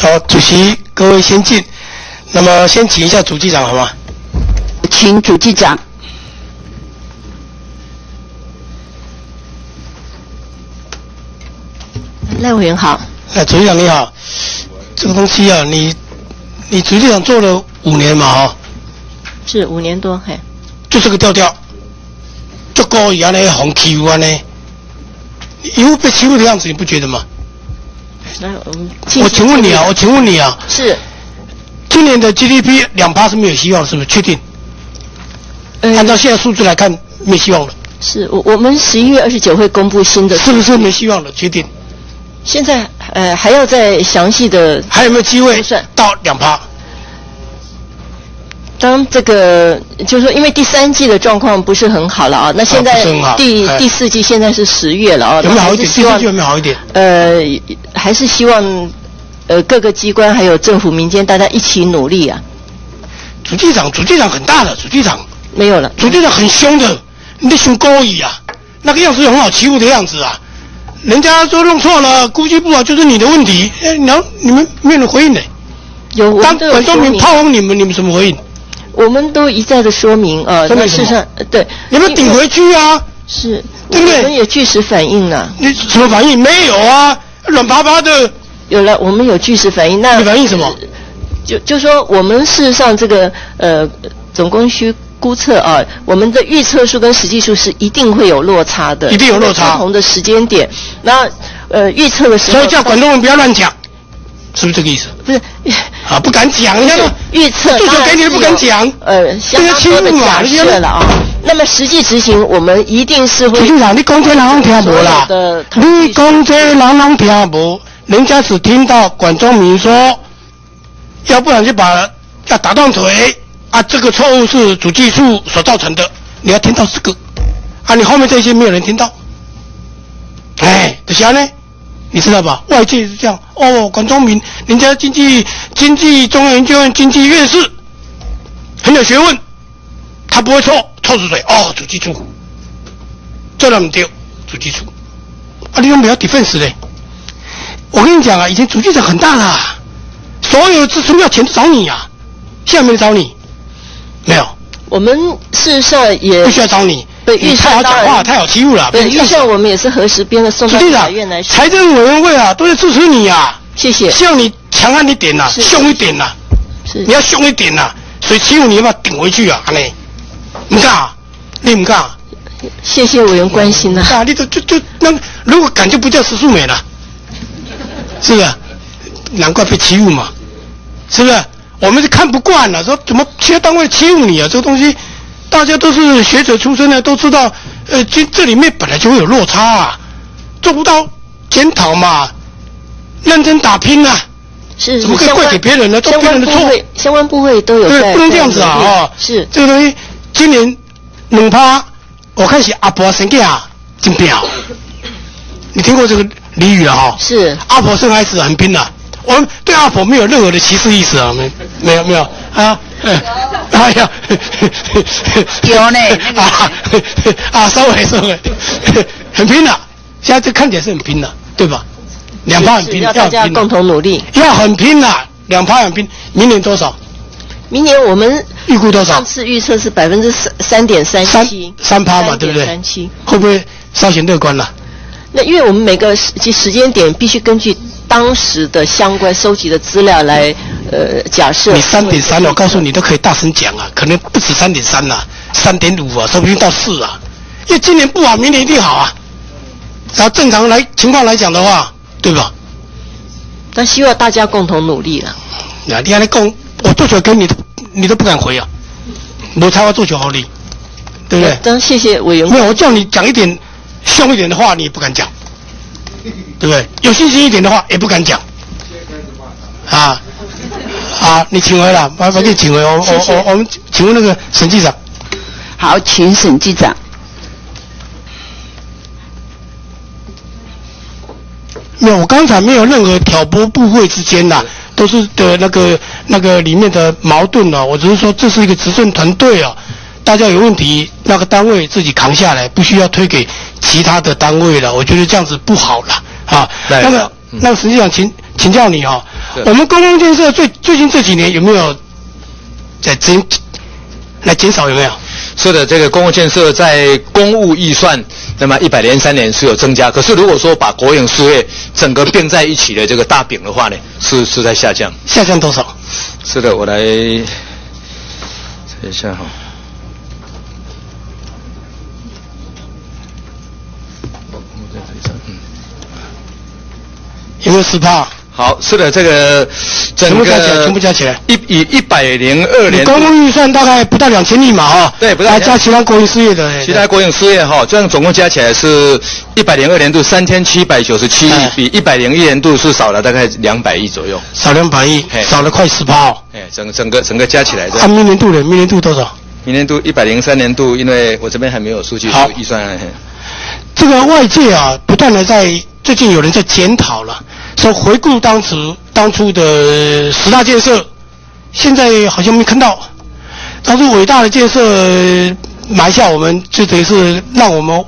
好，主席，各位先进。那么先请一下主计长好吗？请主计长。赖委员好。主计长你好。这个东西啊，你主计长做了5年嘛哈、哦？是5年多，嘿。就这个调调，做高以后呢，红 Q 啊呢，因为被欺负的样子，你不觉得吗？ 我请问你啊，是今年的 GDP 2%是没有希望，是不是？确定？按照现在数据来看，没希望了。是我们11月29日会公布新的，是不是没希望了？确定？现在还要再详细的，还有没有机会到2%？当这个就是说，因为第三季的状况不是很好了啊，那现在第四季现在是10月了啊，有没有好一点？第四季有没有好一点？还是希望各个机关还有政府、民间大家一起努力啊。主计长很大的，主计长没有了，主计长很凶的，你凶高义啊，那个样子很好欺负的样子啊，人家说弄错了，估计不好就是你的问题，你们没有人回应的，有当本州民炮轰你们什么回应？ 我们都一再的说明啊，那事实上对，你们顶回去啊，是，对不对？我们也据实反映了。你什么反应？没有啊，软巴巴的。有了，我们有据实反映。那你反映什么？就说我们事实上这个总供需估测啊，我们的预测数跟实际数是一定会有落差的，一定有落差。不同的时间点，那预测的时候，所以叫广东人不要乱讲。 是不是这个意思？不是啊，不敢讲，你看预测，就是给你不敢讲，相当多的假设了啊。那么实际执行，我们一定是会。局长，你讲这人拢听无啦？你讲这人拢听无，人家只听到管中民说，要不然就把要打断腿啊，这个错误是主计处所造成的，你要听到这个啊，你后面这些没有人听到，哎，等下呢？ 你知道吧？外界是这样哦，管中民，人家经济中央研究院经济院士很有学问，他不会错是谁？哦，主计处，这那么丢，主计处，啊，你用不要 defense 嘞？我跟你讲啊，以前主计长很大啦、啊，所有支出要钱都找你啊，现在没找你，没有。我们事实上也不需要找你。 对，预算当然太好讲话，太好欺负了。对，预算我们也是核实编的，送到法院来。财政委员会啊，都在支持你啊。谢谢。希望你强悍一点呐，凶一点呐。是。你要凶一点呐，所以欺负你嘛，顶回去啊，安尼。唔干，你唔干。谢谢委员关心呐。啊，你就那如果敢就不叫石素美了，是不是？难怪被欺负嘛，是不是？我们是看不惯了，说怎么其他单位欺负你啊？这个东西。 大家都是学者出身的，都知道，这里面本来就会有落差啊，做不到检讨嘛，认真打拼啊，是怎么可以怪给别人呢？都别人的错，相关部会都有在，对，不能这样子啊！哦，是这个东西，今年2%，我看是阿婆生计啊，真拼，你听过这个俚语了哈？是阿婆生孩子很拼啊，我们对阿婆没有任何的歧视意思啊，没有啊。 哎呀，有呢，啊，稍微，很拼了，现在这看起来是很拼了，对吧？2%很拼，要大家共同努力，要很拼了，2%很拼。明年多少？明年我们预估多少？上次预测是3.37%，3%嘛，对不对？3.37%会不会稍显乐观了？那因为我们每个时间点必须根据。 当时的相关收集的资料来，假设你3.3，我告诉你都可以大声讲啊，可能不止3.3啦，3.5啊，说不定到4啊，因为今年不好，明年一定好啊。然后正常情况来讲的话，对吧？但希望大家共同努力了。那你还来共，我做球给你，你都不敢回啊，我才会做球好你，对不对？真谢谢委员。没有，我叫你讲一点凶一点的话，你也不敢讲。 对不对？有信心一点的话，也不敢讲。啊啊！你请回了，麻烦你请回。我们请问那个审计长。好，请审计长。没有，我刚才没有任何挑拨部会之间呐，都是的那个里面的矛盾哦。我只是说这是一个执政团队哦，大家有问题，那个单位自己扛下来，不需要推给其他的单位了。我觉得这样子不好了。 啊，那个，那个，实际上请教你啊、哦，我们公共建设最近这几年有没有在减少有没有？是的，这个公共建设在公务预算，那么103年是有增加，可是如果说把国营事业整个并在一起的这个大饼的话呢，是在下降。下降多少？是的，我来看一下哈。有没有10%？好，是的，这个整个全部加起来，102年，公共预算大概不到2000亿嘛，哈、哦，对，不到，还加其他国营事业的，其他国营事业哈、哦，这样总共加起来是102年度3797亿，比101年度是少了大概200亿左右，少200亿，少了快10%、哦，哎，整个加起来的。啊，明年度多少？明年度103年度，因为我这边还没有数据，好，预算。这个外界啊，不断的在最近有人在检讨了。说回顾当初的10大建设，现在好像没看到。当初伟大的建设埋下我们，就等于是让我们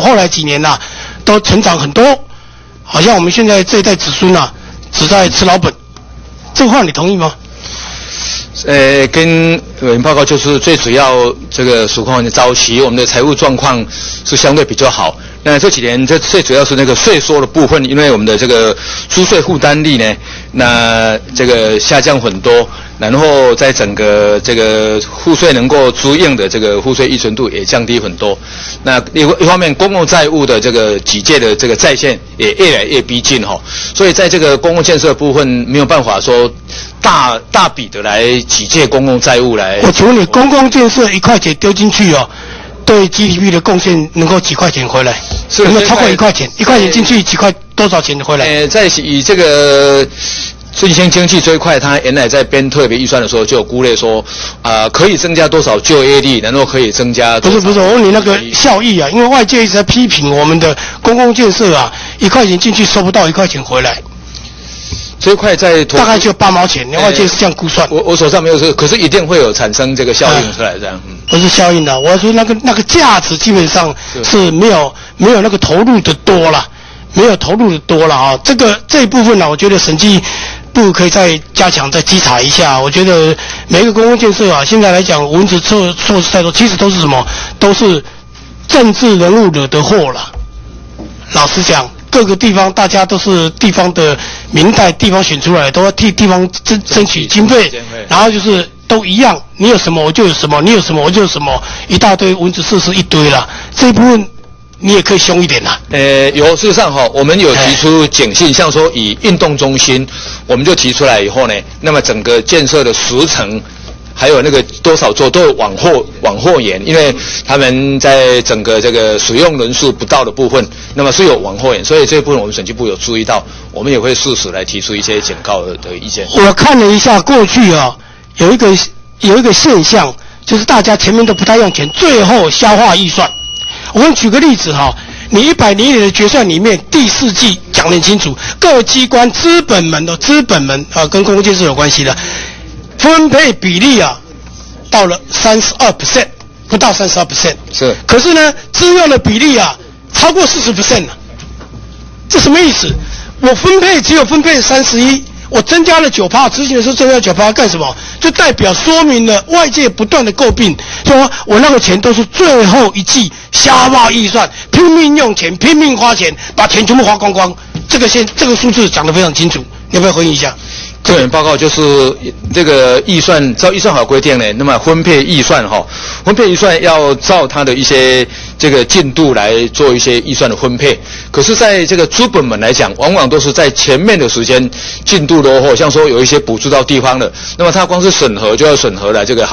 后来几年呐、啊，都成长很多。好像我们现在这一代子孙呐、啊，只在吃老本。这话你同意吗？跟委员报告就是最主要这个情况，早期我们的财务状况是相对比较好。那这几年，这最主要是那个税收的部分，因为我们的这个租税负担率呢，那这个下降很多，然后在整个这个赋税能够支应的这个赋税依存度也降低很多。那一方面，公共债务的这个举借的这个债限也越来越逼近哈、哦，所以在这个公共建设部分没有办法说大笔的来举借公共债务来。我请问你，公共建设1块钱丢进去哦。对 GDP 的贡献能够几块钱回来？有没有超过1块钱？1块钱进去多少钱回来？在以这个振兴经济这一块，他原来在编特别预算的时候就有估略说，可以增加多少就业率，然后可以增加多少。不是，我问你那个效益啊，因为外界一直在批评我们的公共建设啊，1块钱进去收不到1块钱回来。这块在大概就8毛钱，另外就是这样估算。我手上没有说，可是一定会有产生这个效应出来，这样。不是效应的，我说那个价值基本上是没有那个投入的多了，没有投入的多了啊。这一部分呢、啊，我觉得审计部可以再加强再稽查一下。我觉得每一个公共建设啊，现在来讲文职措施太多，其实都是什么？都是政治人物惹的祸了。老实讲。各个地方大家都是地方的民代，地方选出来都要替地方争取经费，然后就是都一样，你有什么我就有什么，你有什么我就有什么，一大堆文字事实一堆了，这一部分你也可以凶一点啦。有事实上哈、哦，我们有提出警讯，像说以运动中心，我们就提出来以后呢，那么整个建设的10层。还有那个多少座都往后延，因为他们在整个这个使用人数不到的部分，那么是有往后延，所以这一部分我们审计部有注意到，我们也会适时来提出一些警告的意见。我看了一下过去啊，有一个现象，就是大家前面都不太用钱，最后消化预算。我们举个例子哈、啊，你101年的决算里面第4季讲得很清楚，各机关资本门啊，跟公共建设有关系的。分配比例啊，到了32%，不到32%。是。可是呢，资料的比例啊，超过40%了。这什么意思？我分配只有分配31%，我增加了9%，咨询的时候增加9%干什么？就代表说明了外界不断的诟病，说我那个钱都是最后一季瞎挖预算，拼命用钱，拼命花钱，把钱全部花光光。这个数字讲得非常清楚，你要不要回应一下？这份报告就是这个预算，照预算法规定呢，那么分配预算哈、哦，分配预算要照它的一些这个进度来做一些预算的分配。可是，在这个资本门来讲，往往都是在前面的时间进度落后，像说有一些补助到地方了，那么它光是审核就要审核了这个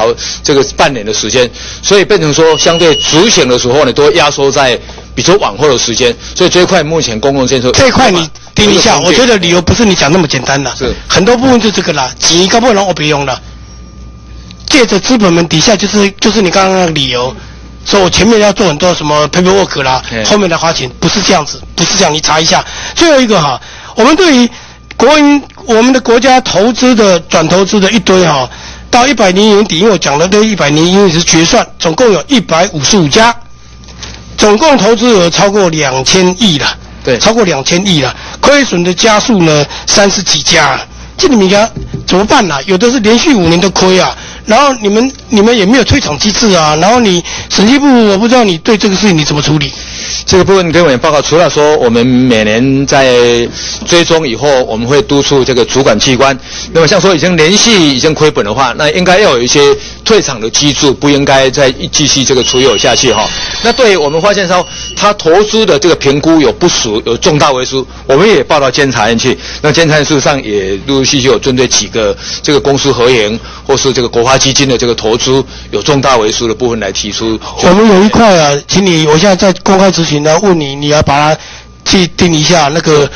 半年的时间，所以变成说相对执行的时候呢，都压缩在比较往后的时间。所以这一块目前公共建设这一块你。听一下，我觉得理由不是你讲那么简单的，是很多部分就这个啦，钱搞不拢我别用了。借着资本们底下就是你刚刚的理由，说我前面要做很多什么 paperwork 啦，后面来花钱，不是这样子，不是这样。你查一下。最后一个哈，我们对于我们的国家投资的转投资的一堆哈，到101年底，因为我讲了对101年是决算，总共有155家，总共投资额超过2000亿了。对，超过2000亿了，亏损的家数呢30几家，这里面家怎么办啊？有的是连续5年都亏啊，然后你们也没有退场机制啊，然后你审计部，我不知道你对这个事情你怎么处理？这个部分跟我们报告，除了说我们每年在追踪以后，我们会督促这个主管机关。那么像说已经连续亏本的话，那应该要有一些退场的机制，不应该再继续这个持有下去哈。那对于我们发现说他投资的这个评估有不属有重大违失，我们也报到监察院去。那监察院上也陆陆续续有针对几个这个公司合营或是这个国发基金的这个投资有重大违失的部分来提出。我们有一块啊，请你我现在在公开执行。然后问你，你要把它去定一下那个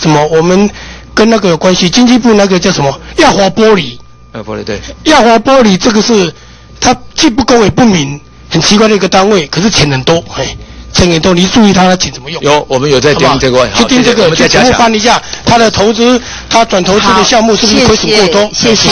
什么，我们跟那个有关系，经济部那个叫什么？亚华玻璃。玻璃对。亚华玻璃这个是它既不公也不明，很奇怪的一个单位，可是钱很多，嘿，钱很多，你注意它钱怎么用？有，我们有在盯这个，去盯这个，去全部翻一下它的投资，它转投资的项目是不是亏损过多？谢谢。